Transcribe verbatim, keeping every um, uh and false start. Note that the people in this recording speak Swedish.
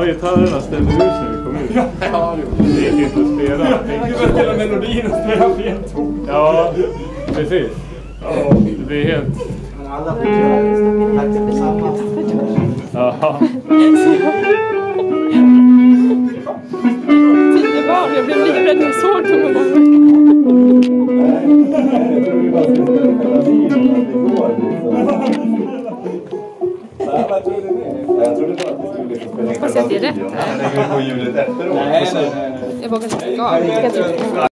Ja, gitarrerna stämde ut när vi kom ut. Ja, ja, det gick inte att spela. Det var hela melodin och spela fel ton. Ja, precis. Ja, det blir helt... Men alla fick göra det tillsammans. Jaha. Tio barn, jag blev lite rädd och såg tummen bort. Jag tror det var att vi skulle spela. Hoppas jag att det är rätt. Jag lägger på ljudet efteråt. Jag vågar inte.